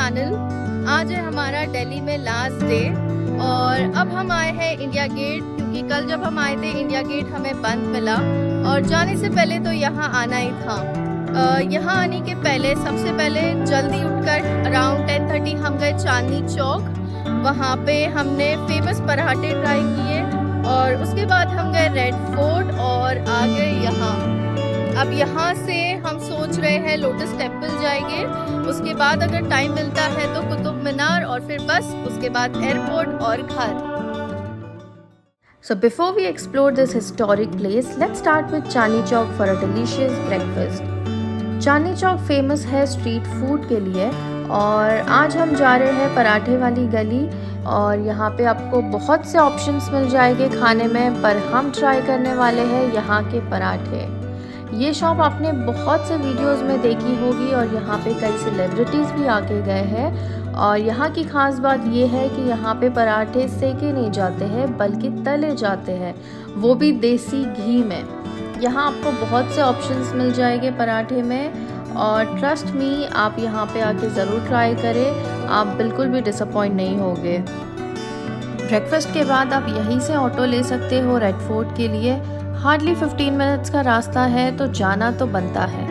Channel. आज है हमारा दिल्ली में लास्ट डे और अब हम आए हैं इंडिया गेट, क्योंकि कल जब हम आए थे इंडिया गेट हमें बंद मिला और जाने से पहले तो यहाँ आना ही था। यहाँ आने के पहले सबसे पहले जल्दी उठकर अराउंड 10:30 हम गए चांदनी चौक। वहाँ पे हमने फेमस पराठे ट्राई किए और उसके बाद हम गए रेड फोर्ट और आ गए यहाँ। अब यहाँ से हम सोच रहे हैं लोटस टेम्पल जाएंगे, उसके बाद अगर टाइम मिलता है तो कुतुब मीनार और फिर बस, उसके बाद एयरपोर्ट और घर। So before we explore this historic place, let's start with Chandni Chowk for a delicious breakfast. Chandni Chowk famous है street food के लिए और आज हम जा रहे हैं पराठे वाली गली और यहाँ पे आपको बहुत से options मिल जाएंगे खाने में, पर हम try करने वाले हैं यहाँ के पराठे। ये शॉप आपने बहुत से वीडियोस में देखी होगी और यहाँ पे कई सेलिब्रिटीज़ भी आके गए हैं और यहाँ की ख़ास बात ये है कि यहाँ पे पराठे सेके नहीं जाते हैं बल्कि तले जाते हैं, वो भी देसी घी में। यहाँ आपको बहुत से ऑप्शंस मिल जाएंगे पराठे में और ट्रस्ट मी, आप यहाँ पे आके ज़रूर ट्राई करें, आप बिल्कुल भी डिसअपॉइंट नहीं होंगे। ब्रेकफास्ट के बाद आप यहीं से ऑटो ले सकते हो रेड फोर्ट के लिए। हार्डली 15 मिनट्स का रास्ता है तो जाना तो बनता है।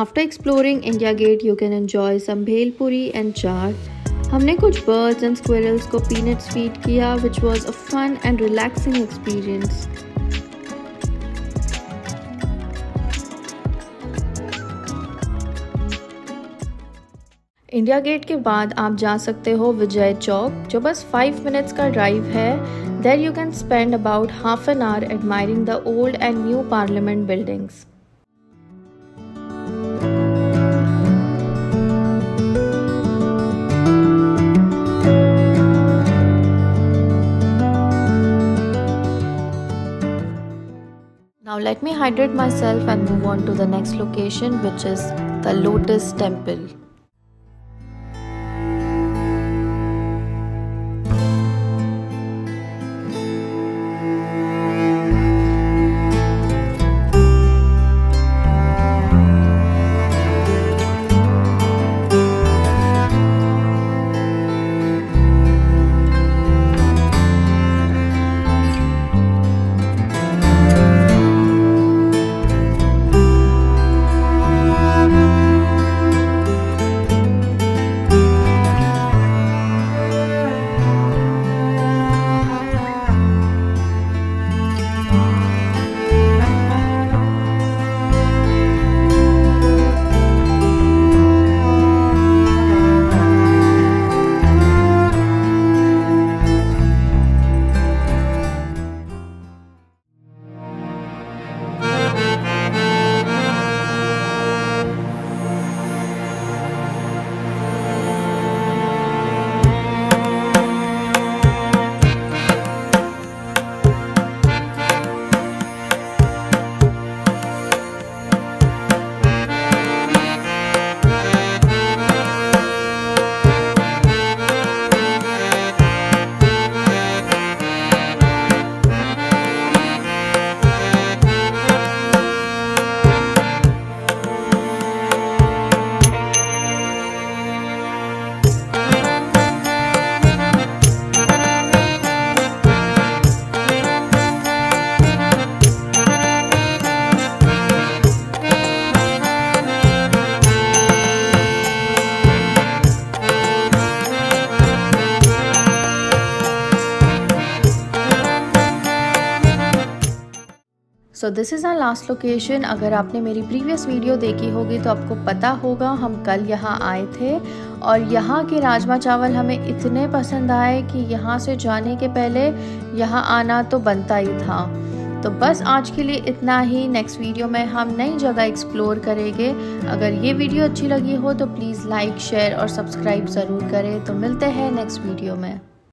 After exploring India Gate, you can enjoy some bhel puri and chaat. हमने कुछ birds and squirrels को peanuts feed किया, which was a fun and relaxing experience. India gate के बाद आप जा सकते हो विजय चौक, जो बस 5 मिनट्स का ड्राइव है। There you can spend about half an hour admiring the old and new parliament buildings. Now let me hydrate myself and move on to the next location, which is the Lotus Temple. So this is our last location. अगर आपने मेरी previous video देखी होगी तो आपको पता होगा हम कल यहाँ आए थे और यहाँ के राजमा चावल हमें इतने पसंद आए कि यहाँ से जाने के पहले यहाँ आना तो बनता ही था। तो बस आज के लिए इतना ही। नेक्स्ट वीडियो में हम नई जगह एक्सप्लोर करेंगे। अगर ये वीडियो अच्छी लगी हो तो प्लीज़ लाइक, शेयर और सब्सक्राइब ज़रूर करें। तो मिलते हैं नेक्स्ट वीडियो में।